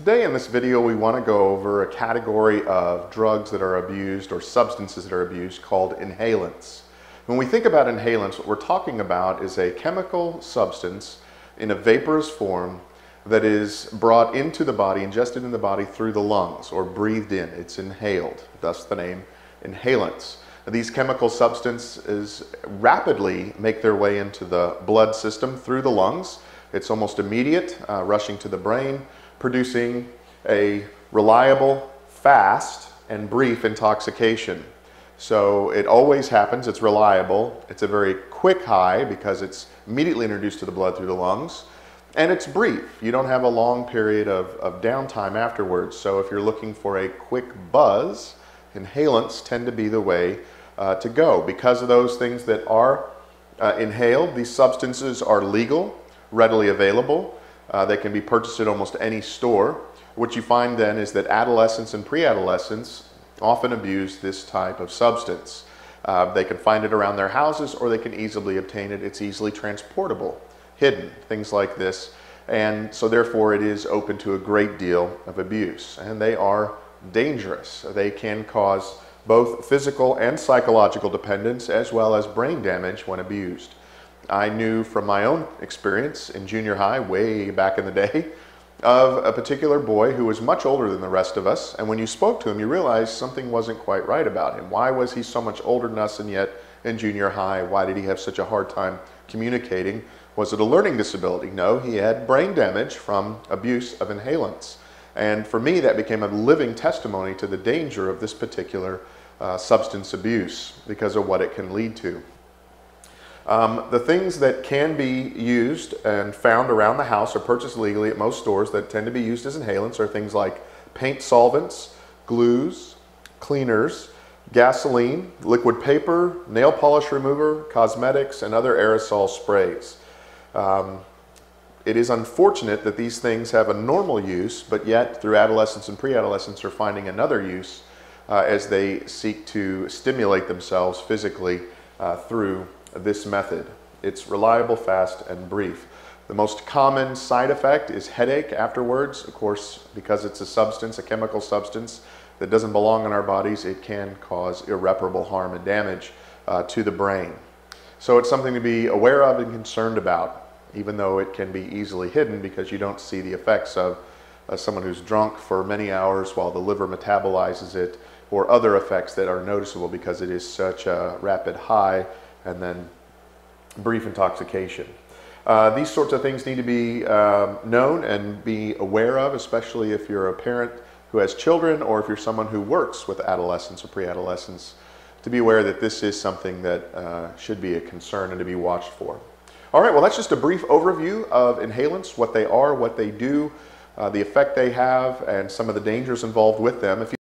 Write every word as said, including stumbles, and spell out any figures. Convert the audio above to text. Today in this video we want to go over a category of drugs that are abused or substances that are abused called inhalants. When we think about inhalants, what we're talking about is a chemical substance in a vaporous form that is brought into the body, ingested in the body through the lungs or breathed in. It's inhaled, thus the name inhalants. These chemical substances rapidly make their way into the blood system through the lungs. It's almost immediate, uh, rushing to the brain, producing a reliable, fast, and brief intoxication. So it always happens, it's reliable, it's a very quick high because it's immediately introduced to the blood through the lungs, and it's brief. You don't have a long period of, of downtime afterwards. So if you're looking for a quick buzz, inhalants tend to be the way uh, to go. Because of those things that are uh, inhaled, these substances are legal, readily available. Uh, they can be purchased at almost any store. What you find then is that adolescents and pre-adolescents often abuse this type of substance. Uh, they can find it around their houses, or they can easily obtain it. It's easily transportable, hidden, things like this. And so therefore it is open to a great deal of abuse. And they are dangerous. They can cause both physical and psychological dependence as well as brain damage when abused. I knew from my own experience in junior high way back in the day of a particular boy who was much older than the rest of us, and when you spoke to him you realized something wasn't quite right about him. Why was he so much older than us, and yet in junior high, why did he have such a hard time communicating? Was it a learning disability? No, he had brain damage from abuse of inhalants. And for me, that became a living testimony to the danger of this particular uh, substance abuse because of what it can lead to. Um, the things that can be used and found around the house or purchased legally at most stores that tend to be used as inhalants are things like paint solvents, glues, cleaners, gasoline, liquid paper, nail polish remover, cosmetics, and other aerosol sprays. Um, It is unfortunate that these things have a normal use, but yet through adolescence and pre-adolescence are finding another use uh, as they seek to stimulate themselves physically uh, through this method. It's reliable, fast, and brief. The most common side effect is headache afterwards. Of course, because it's a substance, a chemical substance that doesn't belong in our bodies, it can cause irreparable harm and damage uh, to the brain. So it's something to be aware of and concerned about, even though it can be easily hidden because you don't see the effects of uh, someone who's drunk for many hours while the liver metabolizes it, or other effects that are noticeable because it is such a rapid high and then brief intoxication. Uh, these sorts of things need to be um, known and be aware of, especially if you're a parent who has children, or if you're someone who works with adolescents or pre-adolescents, to be aware that this is something that uh, should be a concern and to be watched for. All right, well, that's just a brief overview of inhalants, what they are, what they do, uh, the effect they have, and some of the dangers involved with them. If you